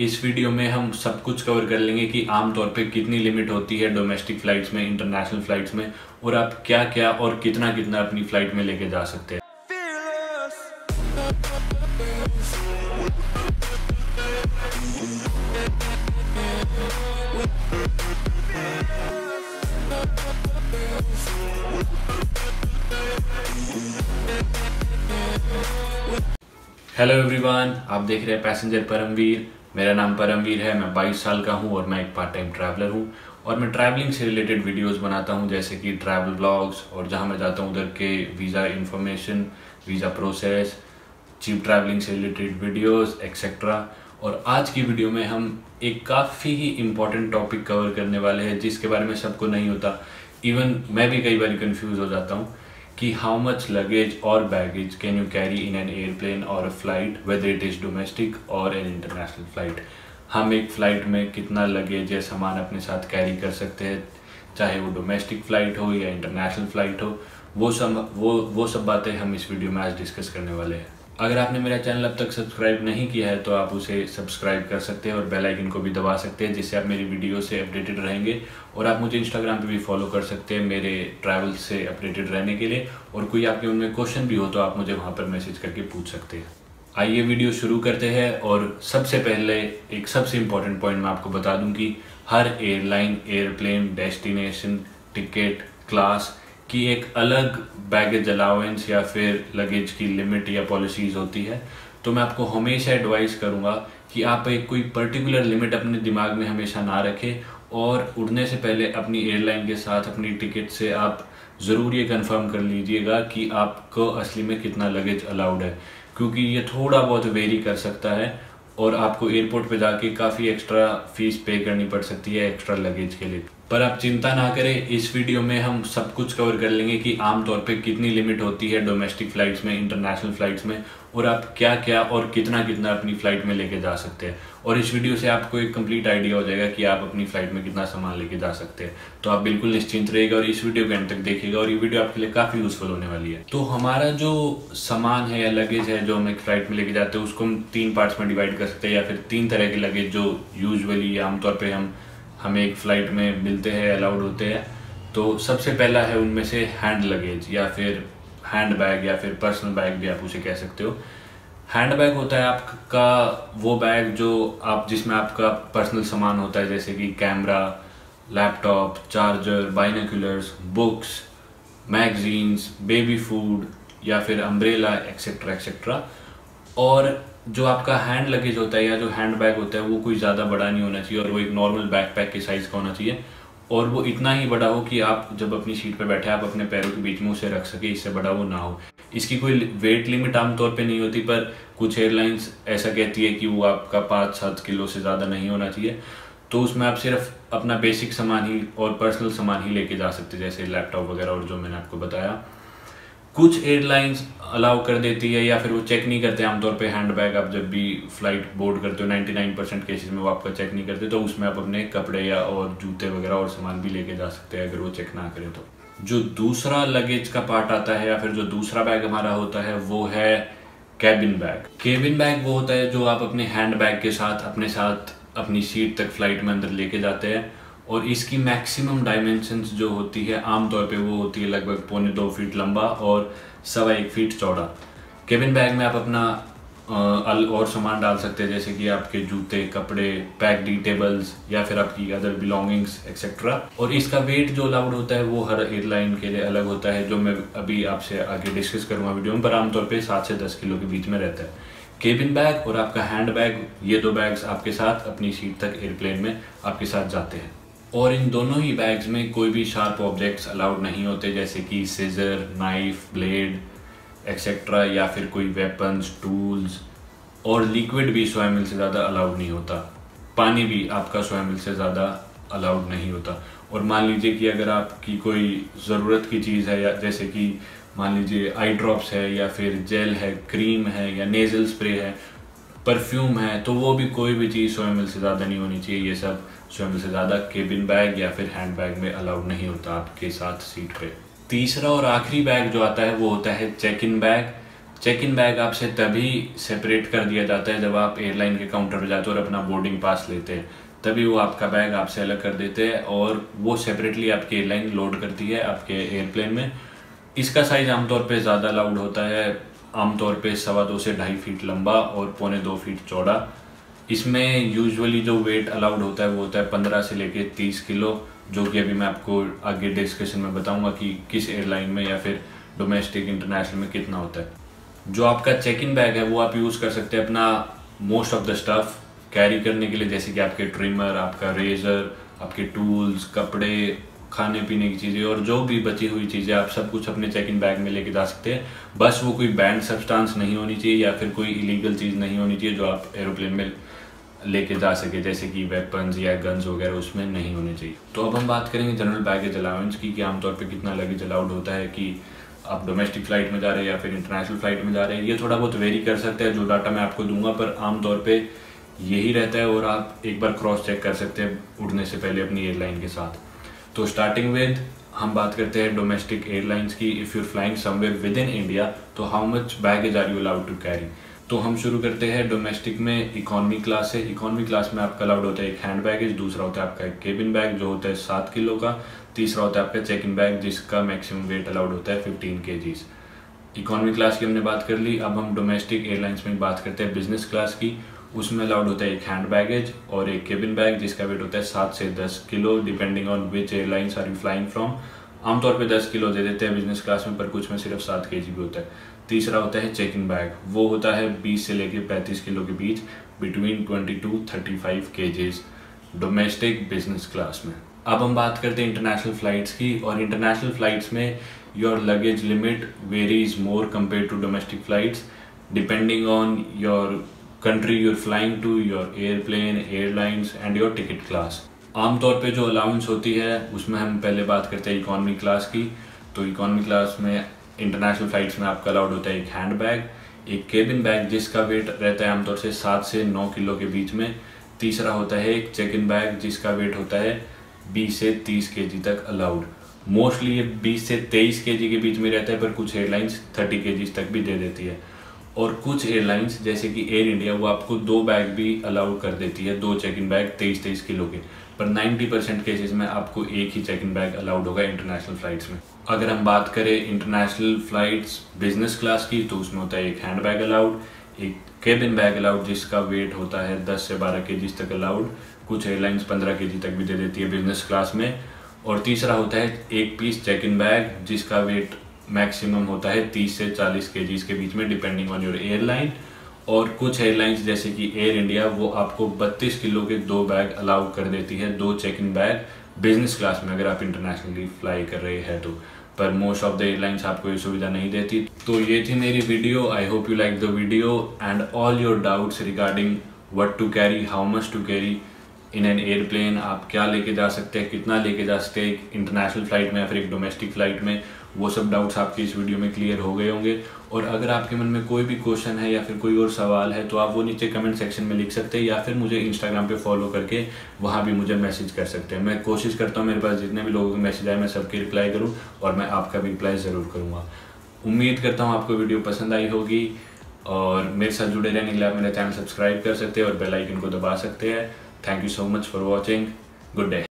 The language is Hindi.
इस वीडियो में हम सब कुछ कवर कर लेंगे कि आमतौर पे कितनी लिमिट होती है डोमेस्टिक फ़्लाइट्स में, इंटरनेशनल फ़्लाइट्स में, और आप क्या क्या और कितना कितना अपनी फ़्लाइट में लेके जा सकते हैं। हेलो एवरीवन, आप देख रहे हैं पैसेंजर परमवीर। मेरा नाम परमवीर है, मैं 22 साल का हूं और मैं एक पार्ट टाइम ट्रैवलर हूं और मैं ट्रैवलिंग से रिलेटेड वीडियोस बनाता हूं, जैसे कि ट्रैवल ब्लॉग्स, और जहां मैं जाता हूं उधर के visa information, visa process, cheap travelling से रिलेटेड वीडियोस एक्सेट्रा। और आज की वीडियो में हम एक काफ़ी ही इम्पॉर्टेंट टॉपिक कवर करने वाले हैं जिसके बारे में सबको नहीं होता, इवन मैं भी कई बार कन्फ्यूज़ हो जाता हूँ कि हाउ मच लगेज और baggage can you carry in an airplane और a flight, whether it is domestic और एन इंटरनेशनल फ़्लाइट। हम एक फ़्लाइट में कितना लगेज या सामान अपने साथ कैरी कर सकते हैं, चाहे वो डोमेस्टिक फ़्लाइट हो या इंटरनेशनल फ़्लाइट हो, वो सब बातें हम इस वीडियो में आज डिस्कस करने वाले हैं। अगर आपने मेरा चैनल अब तक सब्सक्राइब नहीं किया है तो आप उसे सब्सक्राइब कर सकते हैं और बेल आइकन को भी दबा सकते हैं, जिससे आप मेरी वीडियो से अपडेटेड रहेंगे। और आप मुझे इंस्टाग्राम पे भी फॉलो कर सकते हैं मेरे ट्रैवल से अपडेटेड रहने के लिए, और कोई आपके उनमें क्वेश्चन भी हो तो आप मुझे वहाँ पर मैसेज करके पूछ सकते हैं। आइए वीडियो शुरू करते हैं। और सबसे पहले एक सबसे इम्पॉर्टेंट पॉइंट मैं आपको बता दूँ कि हर airline, airplane, destination, ticket, class कि एक अलग बैगेज अलाउंस या फिर लगेज की लिमिट या पॉलिसीज़ होती है। तो मैं आपको हमेशा एडवाइस करूँगा कि आप एक कोई पर्टिकुलर लिमिट अपने दिमाग में हमेशा ना रखें, और उड़ने से पहले अपनी एयरलाइन के साथ अपनी टिकट से आप ज़रूर ये कंफर्म कर लीजिएगा कि आपको असली में कितना लगेज अलाउड है, क्योंकि ये थोड़ा बहुत वेरी कर सकता है और आपको एयरपोर्ट पे जाके काफ़ी एक्स्ट्रा फीस पे करनी पड़ सकती है एक्स्ट्रा लगेज के लिए। पर आप चिंता ना करें, इस वीडियो में हम सब कुछ कवर कर लेंगे कि आमतौर पे कितनी लिमिट होती है डोमेस्टिक फ़्लाइट्स में, इंटरनेशनल फ़्लाइट्स में, और आप क्या क्या और कितना कितना अपनी फ़्लाइट में लेके जा सकते हैं। और इस वीडियो से आपको एक कंप्लीट आइडिया हो जाएगा कि आप अपनी फ़्लाइट में कितना सामान लेके जा सकते हैं। तो आप बिल्कुल निश्चिंत रहिएगा और इस वीडियो के अंत तक देखिएगा, और ये वीडियो आपके लिए काफ़ी यूज़फुल होने वाली है। तो हमारा जो सामान है या लगेज है जो हम एक फ़्लाइट में लेके जाते हैं, उसको हम तीन पार्ट्स में डिवाइड कर सकते हैं, या फिर तीन तरह के लगेज जो यूजुअली आमतौर पर हमें एक फ़्लाइट में मिलते हैं, अलाउड होते हैं। तो सबसे पहला है उनमें से हैंड लगेज या फिर हैंड बैग या फिर पर्सनल बैग भी आप उसे कह सकते हो। हैंड बैग होता है आपका वो बैग जो आप जिसमें आपका पर्सनल सामान होता है, जैसे कि camera, laptop, charger, binoculars, books, magazines, baby food या फिर अम्ब्रेला एक्सेट्रा एक्सेट्रा। और जो आपका हैंड लगेज होता है या जो हैंड बैग होता है वो कोई ज़्यादा बड़ा नहीं होना चाहिए, और वो एक नॉर्मल बैकपैक के साइज़ का होना चाहिए, और वो इतना ही बड़ा हो कि आप जब अपनी सीट पर बैठे आप अपने पैरों के बीच में उसे रख सके, इससे बड़ा वो ना हो। इसकी कोई वेट लिमिट आमतौर पे नहीं होती, पर कुछ एयरलाइंस ऐसा कहती है कि वो आपका 5-7 किलो से ज़्यादा नहीं होना चाहिए। तो उसमें आप सिर्फ अपना बेसिक सामान ही और पर्सनल सामान ही लेके जा सकते, जैसे लैपटॉप वगैरह और जो मैंने आपको बताया। कुछ एयरलाइंस अलाउ कर देती है या फिर वो चेक नहीं करते आमतौर पे हैंड बैग, आप जब भी फ्लाइट बोर्ड करते हो 99% केसेस में वो आपका चेक नहीं करते, तो उसमें आप अपने कपड़े या और जूते वगैरह और सामान भी लेके जा सकते हैं अगर वो चेक ना करें तो। जो दूसरा लगेज का पार्ट आता है या फिर जो दूसरा बैग हमारा होता है वो है केबिन बैग। केबिन बैग वो होता है जो आप अपने हैंड बैग के साथ अपने साथ अपनी सीट तक फ्लाइट में अंदर लेके जाते हैं, और इसकी मैक्सिमम डायमेंशंस जो होती है आमतौर पे वो होती है लगभग 1.25 फीट लंबा और 1.25 फीट चौड़ा। केबिन बैग में आप अपना और सामान डाल सकते हैं, जैसे कि आपके जूते, कपड़े, पैक्ड टेबल्स या फिर आपकी अदर बिलोंगिंग्स एक्सेट्रा। और इसका वेट जो अलाउड होता है वो हर एयरलाइन के लिए अलग होता है, जो मैं अभी आपसे आगे डिस्कस करूँगा वीडियो में, पर आमतौर पर 7 से 10 किलो के बीच में रहता है। केबिन बैग और आपका हैंड बैग, ये दो बैग्स आपके साथ अपनी सीट तक एयरप्लेन में आपके साथ जाते हैं, और इन दोनों ही बैग्स में कोई भी शार्प ऑब्जेक्ट्स अलाउड नहीं होते, जैसे कि सीजर, नाइफ, ब्लेड एक्सेट्रा, या फिर कोई वेपन्स, टूल्स। और लिक्विड भी 100 ml से ज़्यादा अलाउड नहीं होता, पानी भी आपका 100 ml से ज़्यादा अलाउड नहीं होता। और मान लीजिए कि अगर आपकी कोई ज़रूरत की चीज़ है, या जैसे कि मान लीजिए आई ड्रॉप्स है या फिर जेल है, क्रीम है या नेज़ल स्प्रे है, परफ्यूम है, तो वो भी कोई भी चीज़ 100 ml से ज़्यादा नहीं होनी चाहिए। ये सब 100 ml से ज़्यादा केबिन बैग या फिर हैंड बैग में अलाउड नहीं होता आपके साथ सीट पे। तीसरा और आखिरी बैग जो आता है वो होता है check in bag. Check in bag आपसे तभी सेपरेट कर दिया जाता है जब आप एयरलाइन के काउंटर पर जाते हो और अपना बोर्डिंग पास लेते हैं, तभी वो आपका बैग आपसे अलग कर देते हैं और वो सेपरेटली आपकी एयरलाइन लोड करती है आपके एयरप्लेन में। इसका साइज़ आमतौर पे ज़्यादा लाउड होता है, आमतौर पे 1.25 से 2.5 फीट लंबा और 1.25 से 2 फीट चौड़ा। इसमें यूजुअली जो वेट अलाउड होता है वो होता है 15 से लेके 30 किलो, जो कि अभी मैं आपको आगे डिस्कशन में बताऊंगा कि किस एयरलाइन में या फिर डोमेस्टिक इंटरनेशनल में कितना होता है। जो आपका चेक इन बैग है वो आप यूज़ कर सकते हैं अपना most of the stuff carry करने के लिए, जैसे कि आपके ट्रिमर, आपका रेजर, आपके टूल्स, कपड़े, खाने पीने की चीज़ें और जो भी बची हुई चीज़ें, आप सब कुछ अपने चेक इन बैग में लेके जा सकते हैं। बस वो कोई बैंड सब्सटेंस नहीं होनी चाहिए या फिर कोई इलीगल चीज़ नहीं होनी चाहिए जो आप एरोप्लेन में लेके जा सके, जैसे कि वेपन्स या गन्स वगैरह उसमें नहीं होने चाहिए। तो अब हम बात करेंगे जनरल बैगेज अलाउंस की कि आमतौर पर कितना लगेज अलाउड होता है कि आप डोमेस्टिक फ्लाइट में जा रहे हैं या फिर इंटरनेशनल फ्लाइट में जा रहे हैं। ये थोड़ा बहुत वेरी कर सकता है, जो डाटा मैं आपको दूंगा पर आमतौर पर यही रहता है और आप एक बार क्रॉस चेक कर सकते हैं उड़ने से पहले अपनी एयरलाइन के साथ। तो स्टार्टिंग विद हम बात करते हैं डोमेस्टिक एयरलाइंस की। If you're flying somewhere within India तो how much baggage are you allowed to carry. तो हम शुरू करते हैं डोमेस्टिक में। इकॉनमी क्लास है, इकॉनमी क्लास में आपका अलाउड होता है एक हैंड बैगेज, दूसरा होता है आपका एक केबिन बैग जो होता है 7 किलो का, तीसरा होता है आपका चेक इन बैग जिसका मैक्सिमम वेट अलाउड होता है 15 kgs। इकॉनमी क्लास की हमने बात कर ली। अब हम डोमेस्टिक एयरलाइंस में बात करते हैं बिजनेस क्लास की। उसमें अलाउड होता है एक हैंड बैगेज और एक केबिन बैग जिसका वेट होता है 7 से 10 kilo, depending on which airlines are you flying from. आमतौर पे 10 किलो दे देते हैं बिजनेस क्लास में, पर कुछ में सिर्फ 7 kg भी होता है। तीसरा होता है चेक इन बैग, वो होता है 20 से लेके 35 किलो के बीच, between 20 to 35 kgs domestic business class में। अब हम बात करते हैं इंटरनेशनल फ्लाइट्स की, और इंटरनेशनल फ्लाइट्स में your luggage limit varies more compared to domestic flights, depending on your country you're flying to, your airplane, airlines and your ticket class. आमतौर पे जो अलाउंस होती है उसमें हम पहले बात करते हैं इकॉनमी क्लास की। तो इकॉनमी क्लास में इंटरनेशनल फ्लाइट्स में आपका अलाउड होता है एक हैंड बैग, एक केबिन बैग जिसका वेट रहता है आमतौर से 7 से 9 किलो के बीच में, तीसरा होता है एक चेक इन बैग जिसका वेट होता है 20 से 30 kg तक अलाउड। मोस्टली ये 20 से 23 kg के बीच में रहता है, पर कुछ एयरलाइंस 30 kgs तक भी दे देती है। और कुछ एयरलाइंस जैसे कि एयर इंडिया वो आपको 2 बैग भी अलाउ कर देती है, 2 चेक इन बैग 23-23 किलो के, पर 90% केसेस में आपको एक ही चेक इन बैग अलाउड होगा इंटरनेशनल फ्लाइट्स में। अगर हम बात करें इंटरनेशनल फ्लाइट्स बिजनेस क्लास की, तो उसमें होता है एक हैंड बैग अलाउड, एक केबिन बैग अलाउड जिसका वेट होता है 10 से 12 kgs तक अलाउड, कुछ एयरलाइंस 15 kg तक भी दे देती है बिजनेस क्लास में, और तीसरा होता है एक पीस चेक इन बैग जिसका वेट मैक्सिमम होता है 30 से 40 kgs के बीच में, डिपेंडिंग ऑन योर एयरलाइन। और कुछ एयरलाइंस जैसे कि एयर इंडिया वो आपको 32 किलो के 2 बैग अलाउ कर देती है, 2 check in bag business class में, अगर आप इंटरनेशनली फ्लाई कर रहे हैं तो, पर मोस्ट ऑफ द एयरलाइंस आपको ये सुविधा नहीं देती। तो ये थी मेरी video. I hope you like the video and all your doubts regarding what to carry, how much to carry in an airplane. आप क्या लेके जा सकते हैं, कितना लेके जा सकते हैं एक इंटरनेशनल फ्लाइट में या फिर एक डोमेस्टिक फ्लाइट में, वो सब डाउट्स आपके इस वीडियो में क्लियर हो गए होंगे। और अगर आपके मन में कोई भी क्वेश्चन है या फिर कोई और सवाल है तो आप वो नीचे कमेंट सेक्शन में लिख सकते हैं या फिर मुझे इंस्टाग्राम पे फॉलो करके वहाँ भी मुझे मैसेज कर सकते हैं। मैं कोशिश करता हूँ मेरे पास जितने भी लोगों के मैसेज आए मैं सबकी रिप्लाई करूँ और मैं आपका भी रिप्लाई ज़रूर करूँगा। उम्मीद करता हूँ आपको वीडियो पसंद आई होगी, और मेरे साथ जुड़े रहने के लिए आप मेरा चैनल सब्सक्राइब कर सकते हैं और बेल आइकन को दबा सकते हैं। Thank you so much for watching. Good day.